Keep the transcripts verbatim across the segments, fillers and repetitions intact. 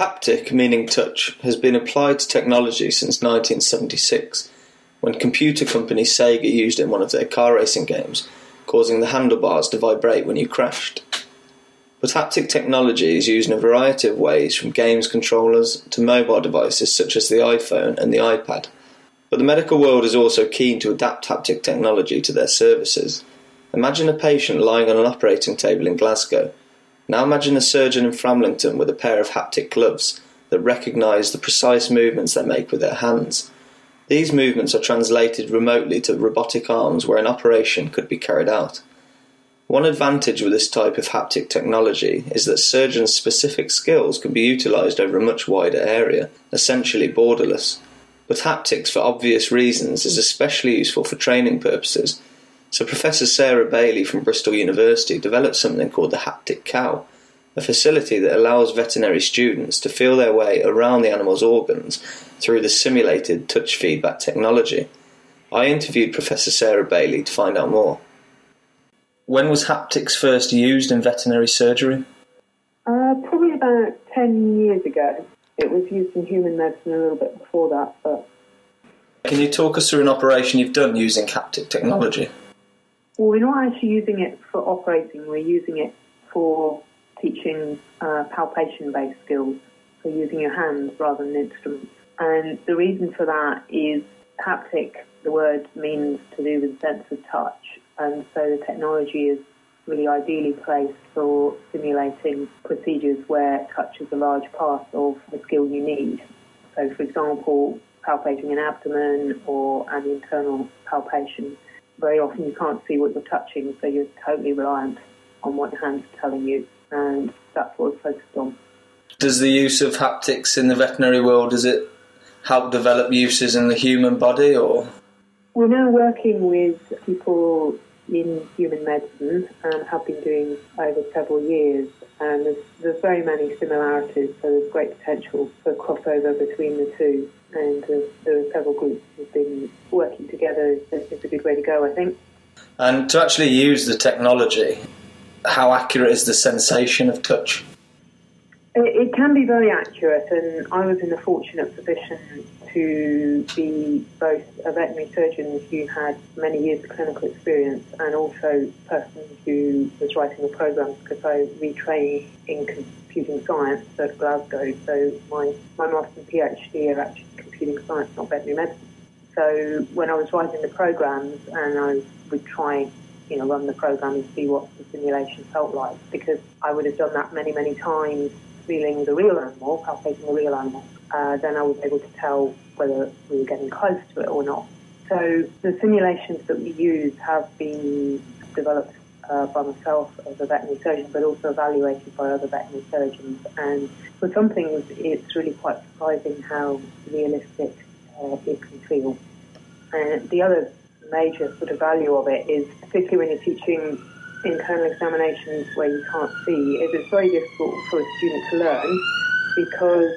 Haptic, meaning touch, has been applied to technology since nineteen seventy-six, when computer company Sega used it in one of their car racing games, causing the handlebars to vibrate when you crashed. But haptic technology is used in a variety of ways, from games controllers to mobile devices such as the iPhone and the iPad. But the medical world is also keen to adapt haptic technology to their services. Imagine a patient lying on an operating table in Glasgow. Now imagine a surgeon in Framlingham with a pair of haptic gloves that recognise the precise movements they make with their hands. These movements are translated remotely to robotic arms where an operation could be carried out. One advantage with this type of haptic technology is that surgeons' specific skills can be utilised over a much wider area, essentially borderless. But haptics, for obvious reasons, is especially useful for training purposes, so Professor Sarah Baillie from Bristol University developed something called the Haptic Cow, a facility that allows veterinary students to feel their way around the animal's organs through the simulated touch feedback technology. I interviewed Professor Sarah Baillie to find out more. When was haptics first used in veterinary surgery? Uh, probably about ten years ago. It was used in human medicine a little bit before that. But can you talk us through an operation you've done using haptic technology? Well, we're not actually using it for operating. We're using it for teaching uh, palpation-based skills, so using your hands rather than instruments. And the reason for that is haptic, the word, means to do with sense of touch. And so the technology is really ideally placed for simulating procedures where touch is a large part of the skill you need. So, for example, palpating an abdomen or an internal palpation. Very often you can't see what you're touching, so you're totally reliant on what your hands are telling you, and that's what we're focused on. Does the use of haptics in the veterinary world, does it help develop uses in the human body, or...? We're now working with people in human medicine and have been doing over several years, and there's, there's very many similarities, so there's great potential for crossover between the two, and uh, there are several groups who've been working together. It's a good way to go, I think. And to actually use the technology, how accurate is the sensation of touch? It, it can be very accurate, and I was in a fortunate position to be both a veterinary surgeon who had many years of clinical experience and also a person who was writing the programmes, because I retrained in computing science at Glasgow, so my, my master's and PhD are actually computing science, not veterinary medicine. So when I was writing the programmes, and I would try, you know, run the programme and see what the simulation felt like, because I would have done that many, many times feeling the real animal, palpating the real animal. Uh, then I was able to tell whether we were getting close to it or not. So the simulations that we use have been developed uh, by myself as a veterinary surgeon, but also evaluated by other veterinary surgeons. And for some things, it's really quite surprising how realistic uh, it can feel. And the other major sort of value of it is, particularly when you're teaching internal examinations where you can't see, is it's very difficult for a student to learn, because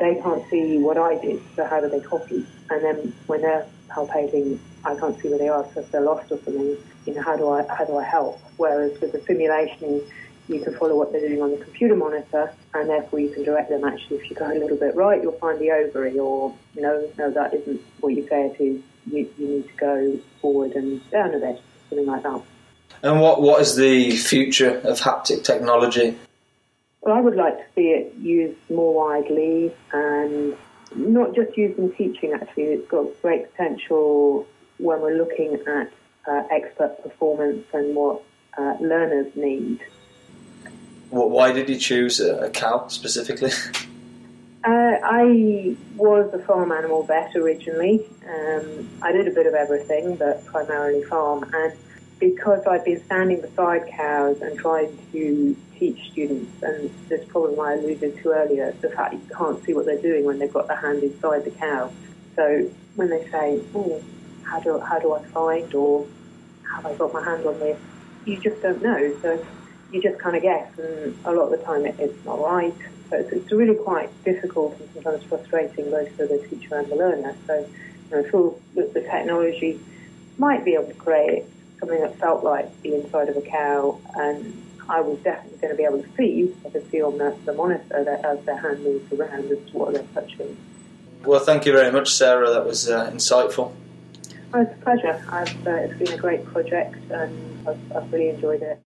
they can't see what I did, so how do they copy? And then when they're palpating, I can't see where they are, so if they're lost or something, you know, how do I how do I help? Whereas with the simulation, you can follow what they're doing on the computer monitor, and therefore you can direct them. Actually, if you go a little bit right, you'll find the ovary, or no, no, that isn't what you say it is. You, you need to go forward and down a bit, something like that. And what what is the future of haptic technology? Well, I would like to see it used more widely, and not just used in teaching, actually. It's got great potential when we're looking at uh, expert performance and what uh, learners need. Well, why did you choose a, a cow specifically? uh, I was a farm animal vet originally. Um, I did a bit of everything, but primarily farm. And because I've been standing beside cows and trying to teach students, and this problem I alluded to earlier, the fact you can't see what they're doing when they've got their hand inside the cow. So when they say, oh, how do, how do I find, or have I got my hand on this, you just don't know. So you just kind of guess, and a lot of the time it, it's not right. So it's, it's really quite difficult and sometimes frustrating, both for the teacher and the learner. So, you know, I feel that the technology might be able to create something that felt like the inside of a cow and I was definitely going to be able to see, I could see on the, the monitor that as their hand moves around as to what they're touching. Well, thank you very much, Sarah. That was uh, insightful. Oh, it's a pleasure. I've, uh, it's been a great project and I've, I've really enjoyed it.